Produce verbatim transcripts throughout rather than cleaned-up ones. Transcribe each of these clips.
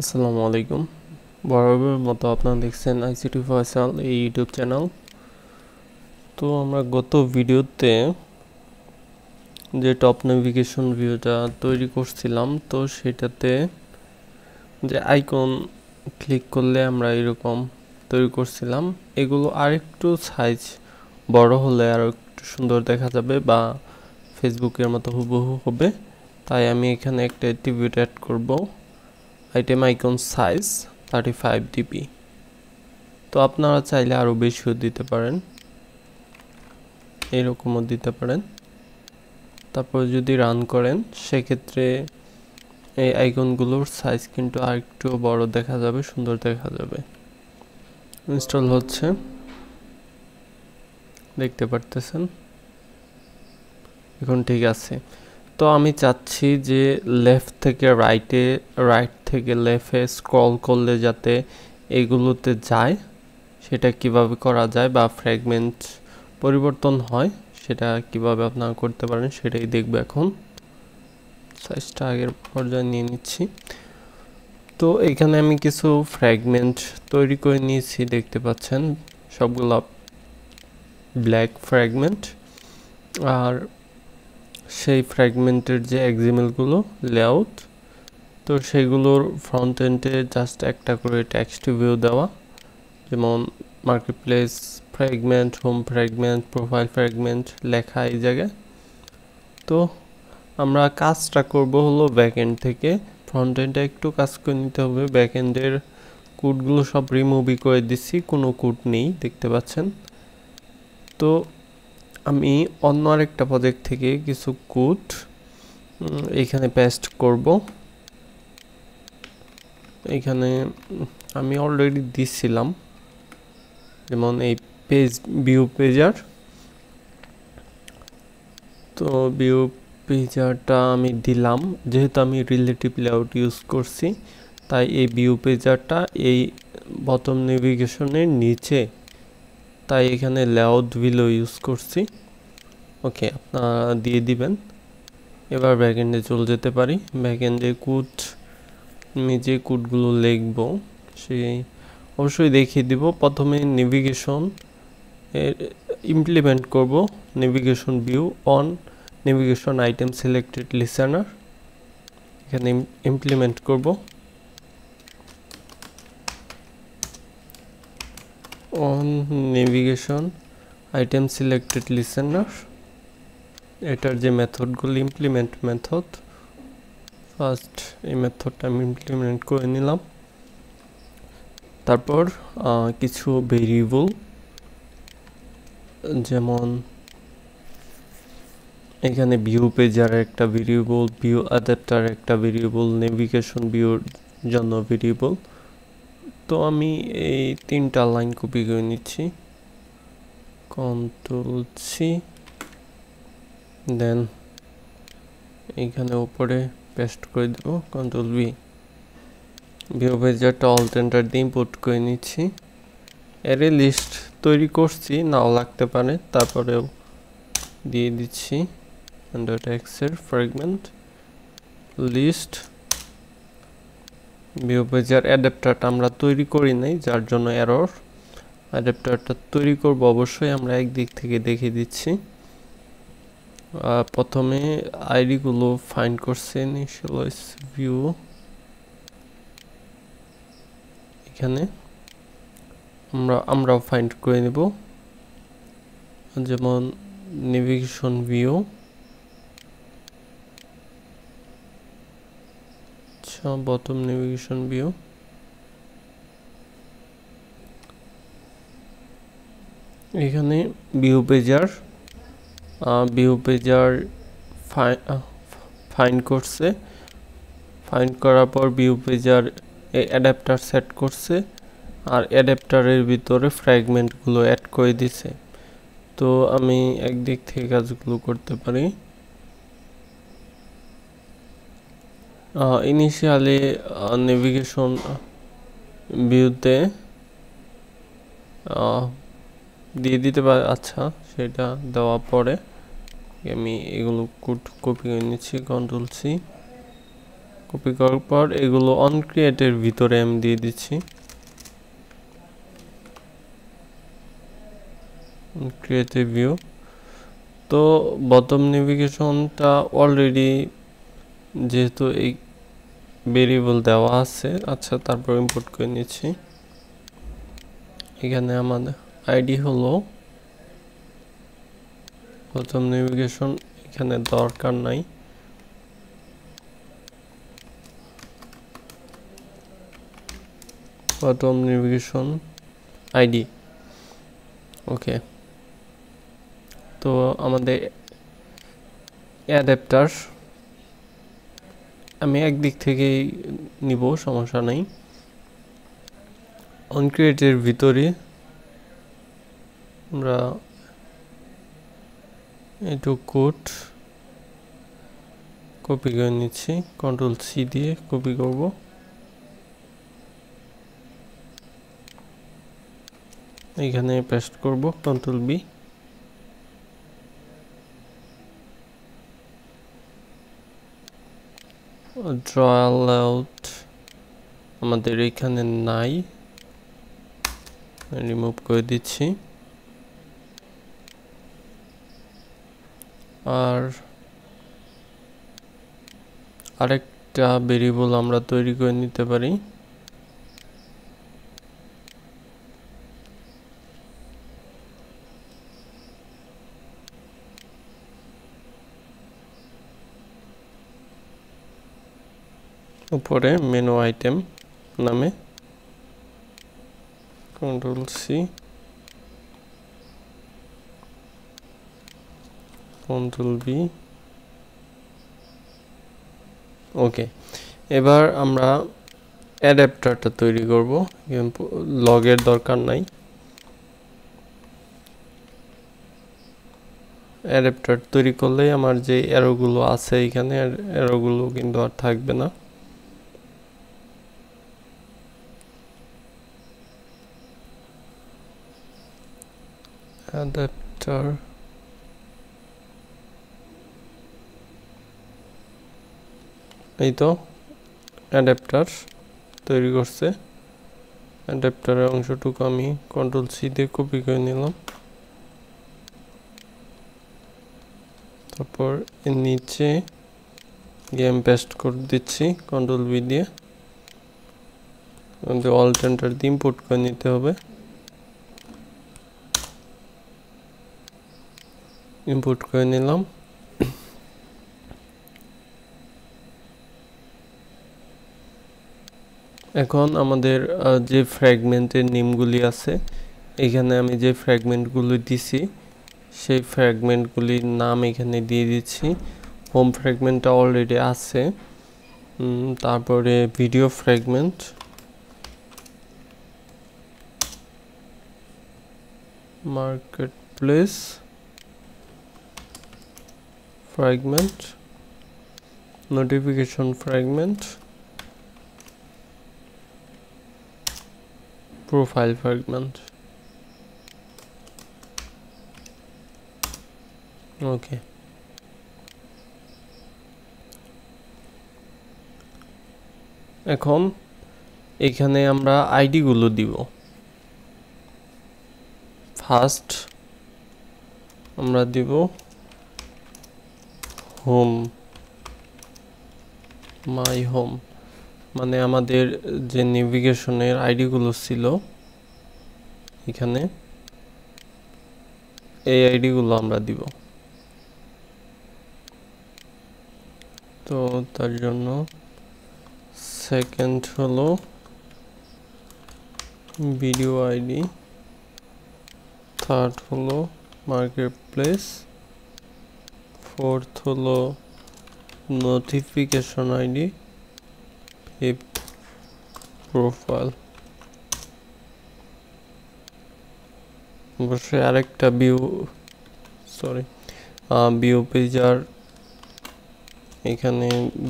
আসসালামু আলাইকুম বরাবরের মতো আপনারা দেখছেন আইসিটি ফয়সাল এই ইউটিউব চ্যানেল। তো আমরা গত ভিডিওতে যে টপ নেভিগেশন ভিউটা তৈরি করছিলাম, তো সেটাতে যে আইকন ক্লিক করলে আমরা এরকম তৈরি করছিলাম, এগুলো আরেকটু সাইজ বড় হলে আর একটু সুন্দর দেখা যাবে বা ফেসবুকের মতো হুবহু হবে। তাই আমি এখানে একটা অ্যাট্রিবিউট অ্যাড করব, item icon size thirty five DP. তো আপনারা চাইলে আরও বেশিও দিতে পারেন, এরকমও দিতে পারেন। তারপর যদি রান করেন সেক্ষেত্রে এই আইকনগুলোর সাইজ কিন্তু আর একটু বড় দেখা যাবে, সুন্দর দেখা যাবে। ইনস্টল হচ্ছে, দেখতে পারতেছেন এখন ঠিক আছে। তো আমি চাচ্ছি যে লেফট থেকে রাইটে, রাইট থেকে লেফটে স্ক্রল করলে যাতে এগুলোতে যায়, সেটা কিভাবে করা যায় বা ফ্র্যাগমেন্ট পরিবর্তন হয় সেটা কিভাবে আপনারা করতে পারেন সেটাই দেখবো। এখন সাইজটা আগের পর্যায়ে নিয়ে নিচ্ছি। তো এখানে আমি কিছু ফ্র্যাগমেন্ট তৈরি করে নিয়েছি, দেখতে পাচ্ছেন সবগুলো ব্ল্যাক ফ্র্যাগমেন্ট। আর সেই ফ্র্যাগমেন্টের যে এক্সএমএলগুলো লেআউট, তো সেগুলোর ফ্রন্ট এন্ডে জাস্ট একটা করে টেক্সট ভিউ দেওয়া, যেমন market place fragment, home fragment, profile fragment লেখা এই জায়গায়। তো আমরা কাজটা করব হলো ব্যাক এন্ড থেকে, ফ্রন্ট এন্ডে একটু কাজ করে নিতে হবে। ব্যাক এন্ডের কোডগুলো সব রিমুভই করে দিচ্ছি, কোনো কোড নেই দেখতে পাচ্ছেন। তো আমি অন্য আরেকটা প্রজেক্ট থেকে কিছু কোড এখানে পেস্ট করব। এখানে আমি অলরেডি দিছিলাম, যেমন এই পেজ ভিউ পেজার। তো ভিউ পেজারটা আমি দিলাম, যেহেতু আমি রিলেটিভ লেআউট ইউজ করছি তাই এই ভিউ পেজারটা এই বটম নেভিগেশনের নিচে, তাই এখানে লেআউট ভিউ ইউজ করছি। ওকে, আপনারা দিয়ে দিবেন। এবার ব্যাকএন্ডে চলে যেতে পারি। ব্যাকএন্ডে কোড আমি যে কোডগুলো লিখব সেই অবশ্যই দেখিয়ে দিব। প্রথমে নেভিগেশন ইমপ্লিমেন্ট করব, navigation view on navigation item selected listener, এখানে ইমপ্লিমেন্ট করব on navigation item selected listener. এটার যে মেথডগুলো ইমপ্লিমেন্ট মেথড, ফার্স্ট এই মেথডটা আমি ইমপ্লিমেন্ট করে নিলাম। তারপর কিছু ভেরিয়েবল, যেমন এখানে ভিউ পেজার একটা ভেরিয়েবল, ভিউ অ্যাডাপ্টার একটা ভেরিয়েবল, নেভিগেশন ভিউর জন্য ভেরিয়েবল। তো আমি এই তিনটা লাইন কপি করে নিচ্ছি, কন্ট্রোল সি, দেন এখানে উপরে পেস্ট করে দেব, কন্ট্রোল ভি। ভিউ পেজারটা অল্টারনেটর দিয়ে ইম্পোর্ট করে নিচ্ছি। অ্যারে লিস্ট তৈরি করছি, নাও লাগতে পারে, তারপরেও দিয়ে দিচ্ছি আন্ডার টেক্সের ফ্র্যাগমেন্ট লিস্ট। ভিউ পেজার অ্যাডাপ্টারটা আমরা তৈরি করি নাই, যার জন্য এরর। অ্যাডাপ্টারটা তৈরি করব অবশ্যই, আমরা একদিক থেকে দেখে দিচ্ছি। প্রথমে আইডিগুলো ফাইন্ড করছে, ইনিশিয়ালাইজ ভিউ এখানে আমরা আমরাও ফাইন্ড করে নেব, যেমন নেভিগেশন ভিউ। আচ্ছা, বটম নেভিগেশন ভিউ। এখানে view pager view pager find করছে, ফাইন্ড করার পর ভিউ পেজার এই অ্যাডাপ্টার সেট করছে, আর অ্যাডাপ্টারের ভিতরে ফ্র্যাগমেন্টগুলো অ্যাড করে দিছে। তো আমি একদিক থেকে কাজগুলো করতে পারি। ইনিশিয়ালি নেভিগেশন ভিউতে দিয়ে দিতে পারে, আচ্ছা সেটা দেওয়া পরে আমি এগুলো কপি করে নিচ্ছি, কন্ট্রোল সি, কপি করার পর এগুলো অন ক্রিয়েটের ভিতরে আমি দিয়ে দিচ্ছি, ক্রিয়েটিভ ভিউ। তো বটম নেভিগেশনটা অলরেডি যেহেতু এই ভেরিয়েবল দেওয়া আছে, আচ্ছা তারপর ইম্পোর্ট করে নিচ্ছি। এখানে আমাদের আইডি হলো বটম নেভিগেশন, এখানে দরকার নাই। Bottom navigation ID okay. তো আমাদের অ্যাডাপ্টার আমি একদিক থেকেই নিব, সমস্যা নাই। অনক্রিয়েটের ভিতরে আমরা একটু কোড কপি করে নিচ্ছি, কন্ট্রোল সি দিয়ে কপি করব। এখানে পেস্ট করব, কন্ট্রোল বি। draw layout আমাদের এখানে নাই, রিমুভ করে দিচ্ছি। আর আরেকটা ভেরিয়েবল আমরা তৈরি করে নিতে পারি, উপরে মেনু আইটেম নামে, control C, control B okay. এবার আমরা অ্যাডাপ্টারটা তৈরি করব, লগের দরকার নাই। অ্যাডাপ্টার তৈরি করলেই আমার যে অ্যারোগুলো আছে এখানে, অ্যারোগুলো কিন্তু আর থাকবে না। অ্যাডাপ্টার এই তো অ্যাডাপ্টার তৈরি করছে। অ্যাডাপ্টারের অংশটুকু আমি কন্ট্রোল সি দিয়ে কপি করে নিলাম, তারপর এর নিচে গেম পেস্ট করে দিচ্ছি কন্ট্রোল বি দিয়ে। অল্ট এন্টার দিয়ে ইম্পোর্ট করে নিতে হবে, ইম্পোর্ট করে নিলাম। এখন আমাদের যে ফ্র্যাগমেন্টের নেমগুলি আছে, এখানে আমি যে ফ্র্যাগমেন্টগুলি দিছি সেই ফ্র্যাগমেন্টগুলির নাম এখানে দিয়ে দিচ্ছি। হোম ফ্র্যাগমেন্টটা অলরেডি আছে, তারপরে video fragment, market place fragment, notification fragment, profile fragment okay. এখন এখানে আমরা আইডি গুলো দিব। ফার্স্ট আমরা দিব হোম, মাই হোম, মানে আমাদের যে নেভিগেশনের আইডিগুলো ছিল এখানে, এই আইডিগুলো আমরা দিব। তো তার জন্য সেকেন্ড হলো ভিডিও আইডি, থার্ড হলো মার্কেট প্লেস, ফোর্থ হলো নোটিফিকেশন আইডি, ফিফথ প্রোফাইল। অবশ্যই আরেকটা ভিউ সরি ভিউ পেজার এখানে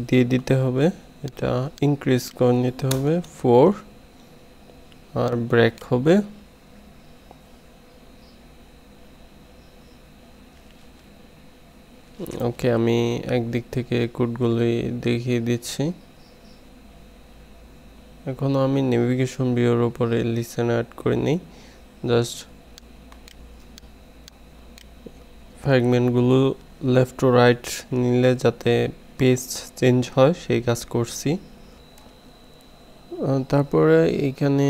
দিয়ে দিতে হবে, এটা ইনক্রিজ করে নিতে হবে ফোর, আর ব্রেক হবে ওকে। আমি একদিক থেকে কোডগুলি দেখিয়ে দিচ্ছি। এখন আমি নেভিগেশন ভিউর উপরে লিসেন অ্যাড করে নেই জাস্ট ফ্র্যাগমেন্ট গুলো লেফট টু রাইট নিলে যাতে পেস্ট চেঞ্জ হয় সেই কাজ করছি তারপরে এখানে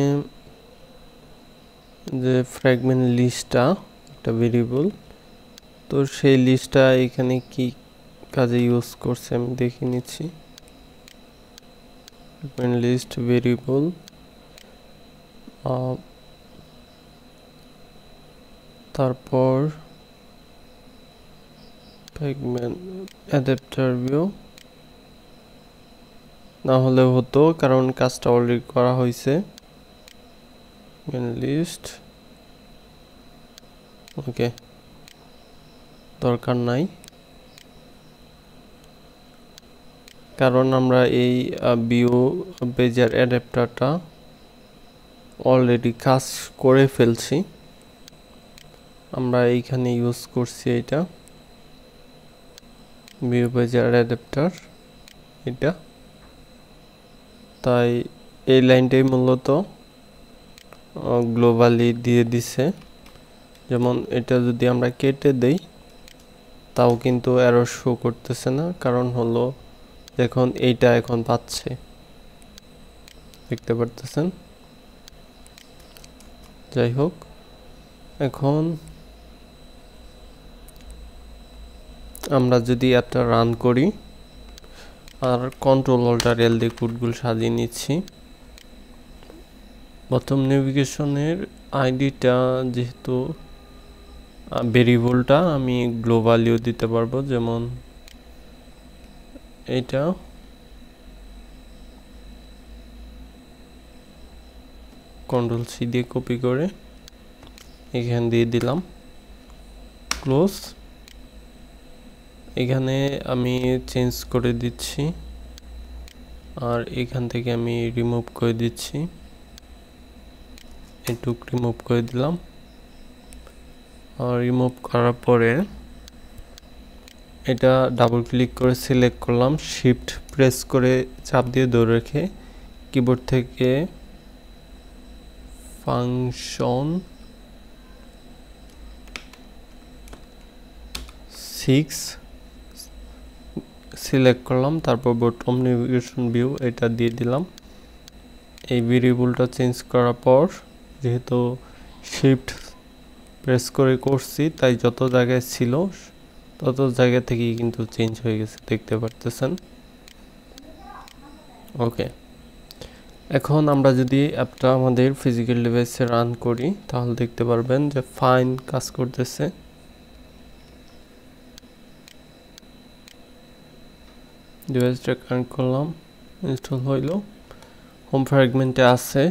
যে ফ্র্যাগমেন্ট লিস্টটা একটা ভেরিয়েবল তো সেই লিস্টটা এখানে কি কাজে ইউজ করছে আমি দেখে নিচ্ছি fragment list variable uh, tarpor fragment adapter view না হলে হতো কারণ কাজটা অলরেডি করা হয়েছে fragment list ওকে দরকার নাই কারণ আমরা এই ভিউ বেজার অ্যাডাপ্টারটা অলরেডি কাজ করে ফেলছি আমরা এইখানে ইউজ করছি এটা ভিউ বেজার অ্যাডাপ্টার এটা তাই এই লাইনটাই মূলত গ্লোবালি দিয়ে দিছে যেমন এটা যদি আমরা কেটে দেই তাও কিন্তু এরর শো করতেছে না কারণ হলো দেখুন এইটা এখন পাচ্ছে দেখতে পারতেছেন যাই হোক এখন আমরা যদি একটা রান করি আর কন্ট্রোল অল্টার এল দিয়ে কোডগুলো সাজিয়ে নিচ্ছি প্রথম নেভিগেশনের আইডিটা যেহেতু ভেরিয়েবলটা আমি গ্লোবালিও দিতে পারবো যেমন এটা কন্ট্রোল সি দিয়ে কপি করে এখান দিয়ে দিলাম ক্লোজ এখানে আমি চেঞ্জ করে দিচ্ছি আর এখান থেকে আমি রিমুভ করে দিচ্ছি এটুক রিমুভ করে দিলাম আর রিমুভ করার পরে এটা ডাবল ক্লিক করে সিলেক্ট করলাম শিফট প্রেস করে চাপ দিয়ে ধরে রেখে কিবোর্ড থেকে ফাংশন সিক্স সিলেক্ট করলাম তারপর বটম নেভিগেশন ভিউ এটা দিয়ে দিলাম এই ভেরিয়েবলটা চেঞ্জ করার পর যেহেতু শিফট প্রেস করে করছি তাই যত জায়গায় ছিল তত জায়গা থেকে কিন্তু চেঞ্জ হয়ে গেছে দেখতে পারতেছেন ওকে এখন আমরা যদি অ্যাপটা আমাদের ফিজিক্যাল ডিভাইসে রান করি তাহলে দেখতে পারবেন যে ফাইন কাজ করতেছে ডিভাইসটা কানেক্ট করলাম ইনস্টল হইলো হোম ফ্র্যাগমেন্টে আছে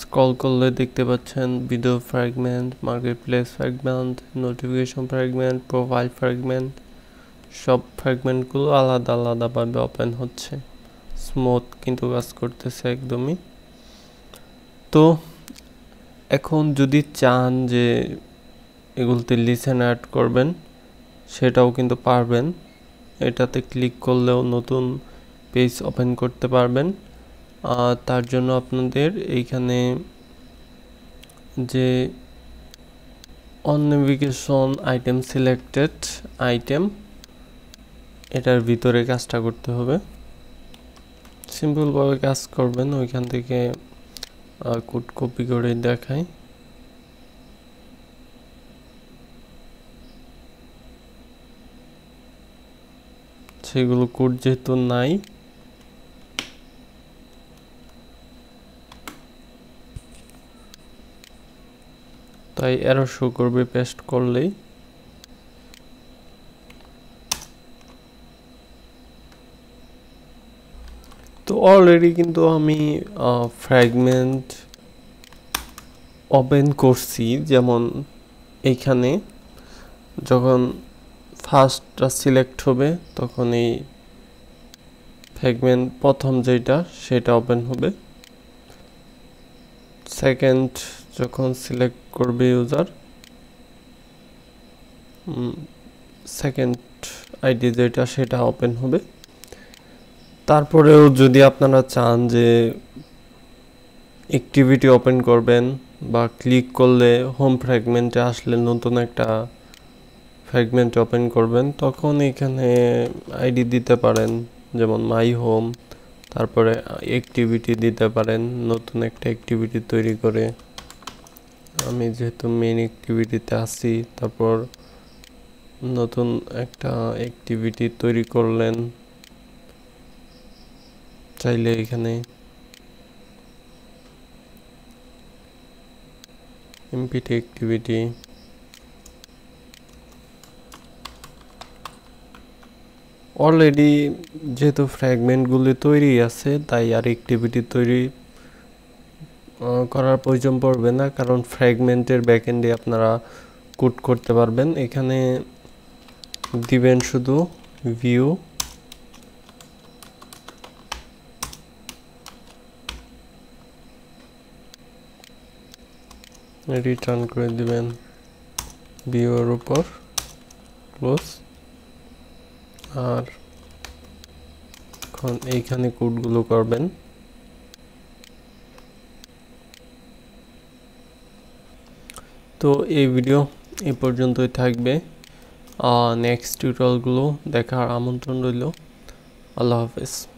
স্ক্রল করলে দেখতে পাচ্ছেন video fragment marketplace fragment notification fragment profile fragment সব ফ্র্যাগমেন্টগুলো আলাদা আলাদাভাবে ওপেন হচ্ছে স্মুথ কিন্তু কাজ করতেছে একদমই তো এখন যদি চান যে এগুলোতে লিসেন অ্যাড করবেন সেটাও কিন্তু পারবেন এটাতে ক্লিক করলেও নতুন পেজ ওপেন করতে পারবেন আর তার জন্য আপনাদের এইখানে যে on navigation item selected item এটার ভিতরে কাজটা করতে হবে সিম্পলভাবে কাজ করবেন ওইখান থেকে কোড কপি করে দেখাই সেগুলো কোড যেহেতু নাই তাই এরর শো করবে পেস্ট করলেই তো অলরেডি কিন্তু আমি ফ্র্যাগমেন্ট ওপেন করছি যেমন এইখানে যখন ফার্স্টটা সিলেক্ট হবে তখন এই ফ্র্যাগমেন্ট প্রথম যেটা সেটা ওপেন হবে সেকেন্ড যখন সিলেক্ট করবে ইউজার সেকেন্ড আইডি যেটা সেটা ওপেন হবে তারপরেও যদি আপনারা চান যে activity open করবেন বা ক্লিক করলে হোম ফ্র্যাগমেন্টে আসলে নতুন একটা ফ্র্যাগমেন্ট ওপেন করবেন তখন এখানে আইডি দিতে পারেন যেমন মাই হোম তারপরে অ্যাক্টিভিটি দিতে পারেন নতুন একটা অ্যাক্টিভিটি তৈরি করে আমি যেহেতু মেইন অ্যাক্টিভিটিতে আছি তারপর নতুন একটা অ্যাক্টিভিটি তৈরি করলেন চাইলে এখানে এমপিটি অ্যাক্টিভিটি অলরেডি যেহেতু ফ্র্যাগমেন্ট গুলো তৈরি আছে তাই আর অ্যাক্টিভিটি তৈরি করার প্রয়োজন পড়বে না কারণ ফ্র্যাগমেন্টের ব্যাকএন্ডে আপনারা কোড করতে পারবেন এখানে দিবেন শুধু ভিউ রিটার্ন করে দিবেন ভিউর উপর ক্লোজ আর এখন এইখানে কোডগুলো করবেন তো এই ভিডিও এই পর্যন্তই থাকবে নেক্সট টিউটোরিয়ালগুলো দেখার আমন্ত্রণ রইল আল্লাহ হাফেজ